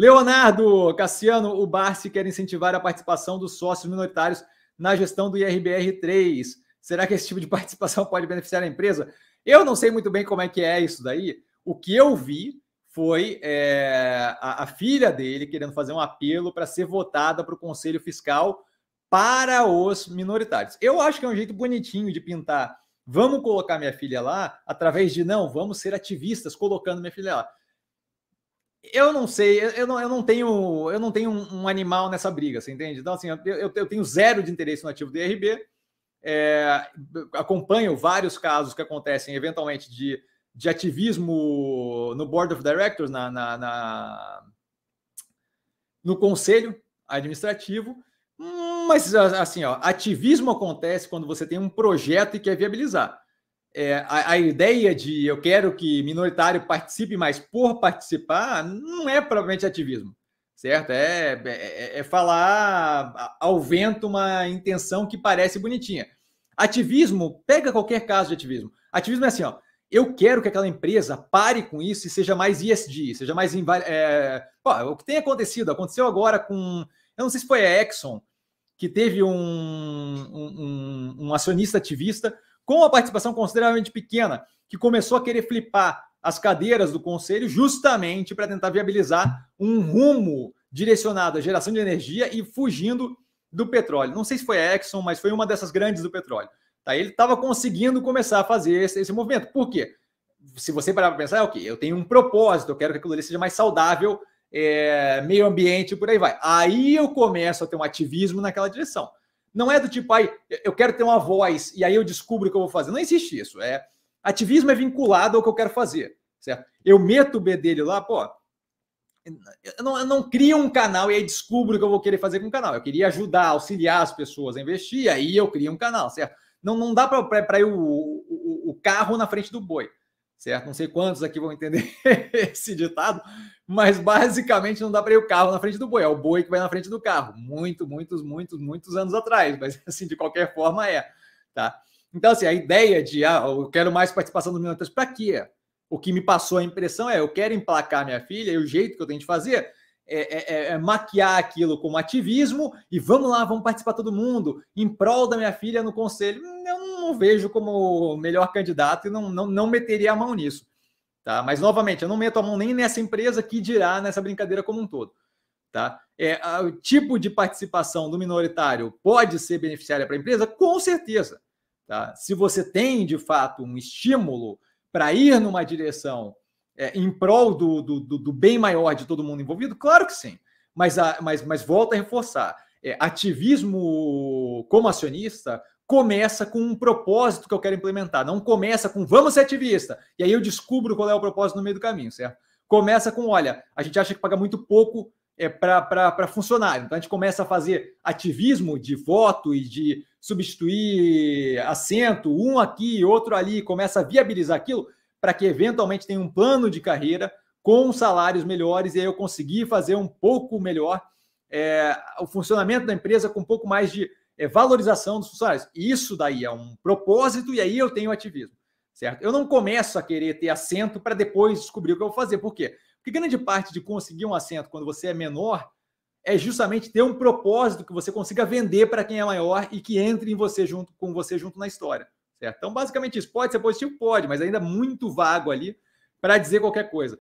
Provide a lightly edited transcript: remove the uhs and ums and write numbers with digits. Leonardo Cassiano, o Barsi quer incentivar a participação dos sócios minoritários na gestão do IRBR3. Será que esse tipo de participação pode beneficiar a empresa? Eu não sei muito bem como é que é isso daí. O que eu vi foi a filha dele querendo fazer um apelo para ser votada para o Conselho Fiscal para os minoritários. Eu acho que é um jeito bonitinho de pintar. Vamos colocar minha filha lá através de, não, vamos ser ativistas colocando minha filha lá. Eu não sei, eu não tenho um animal nessa briga, você entende? Então, assim, eu tenho zero de interesse no ativo do IRB, acompanho vários casos que acontecem eventualmente de ativismo no Board of Directors, no Conselho Administrativo. Mas, assim, ó, ativismo acontece quando você tem um projeto e quer viabilizar. A ideia de eu quero que minoritário participe, mas por participar, não é propriamente ativismo, certo? É falar ao vento uma intenção que parece bonitinha. Ativismo, pega qualquer caso de ativismo. Ativismo é assim, ó, eu quero que aquela empresa pare com isso e seja mais ESG, seja mais... o que tem acontecido, aconteceu agora com... Eu não sei se foi a Exxon, que teve um acionista ativista com uma participação consideravelmente pequena, que começou a querer flipar as cadeiras do conselho justamente para tentar viabilizar um rumo direcionado à geração de energia e fugindo do petróleo. Não sei se foi a Exxon, mas foi uma dessas grandes do petróleo. Tá? Ele estava conseguindo começar a fazer esse movimento. Por quê? Se você parar para pensar, é o quê? Eu tenho um propósito, eu quero que aquilo ali seja mais saudável, meio ambiente, por aí vai. Aí eu começo a ter um ativismo naquela direção. Não é do tipo, aí eu quero ter uma voz e aí eu descubro o que eu vou fazer. Não existe isso. Ativismo é vinculado ao que eu quero fazer, certo? Eu meto o bedelho lá, pô, eu não crio um canal e aí descubro o que eu vou querer fazer com o canal. Eu queria ajudar, auxiliar as pessoas a investir, aí eu crio um canal, certo? Não dá para ir o carro na frente do boi, certo? Não sei quantos aqui vão entender esse ditado, mas basicamente não dá para ir o carro na frente do boi, é o boi que vai na frente do carro. Muitos anos atrás, mas assim, de qualquer forma tá? Então, assim, a ideia de, eu quero mais participação dos minoritários, para quê? O que me passou a impressão eu quero emplacar minha filha e o jeito que eu tenho de fazer é maquiar aquilo como ativismo e vamos lá, vamos participar todo mundo em prol da minha filha no conselho. Eu não vejo como o melhor candidato e não meteria a mão nisso, tá? Mas, novamente, eu não meto a mão nem nessa empresa que dirá nessa brincadeira como um todo, tá? O tipo de participação do minoritário pode ser beneficiária para a empresa? Com certeza, tá? Se você tem, de fato, um estímulo para ir numa direção em prol do bem maior de todo mundo envolvido, claro que sim, mas volto a reforçar, ativismo como acionista começa com um propósito que eu quero implementar, não começa com vamos ser ativista, e aí eu descubro qual é o propósito no meio do caminho, certo? Começa com, olha, a gente acha que paga muito pouco para funcionário, então a gente começa a fazer ativismo de voto e de substituir assento, um aqui, outro ali, começa a viabilizar aquilo para que eventualmente tenha um plano de carreira com salários melhores e aí eu conseguir fazer um pouco melhor o funcionamento da empresa com um pouco mais de valorização dos funcionários. Isso daí é um propósito e aí eu tenho ativismo, certo? Eu não começo a querer ter assento para depois descobrir o que eu vou fazer. Por quê? Porque grande parte de conseguir um assento quando você é menor é justamente ter um propósito que você consiga vender para quem é maior e que entre em você junto na história, certo? Então, basicamente isso. Pode ser positivo? Pode, mas ainda muito vago ali para dizer qualquer coisa.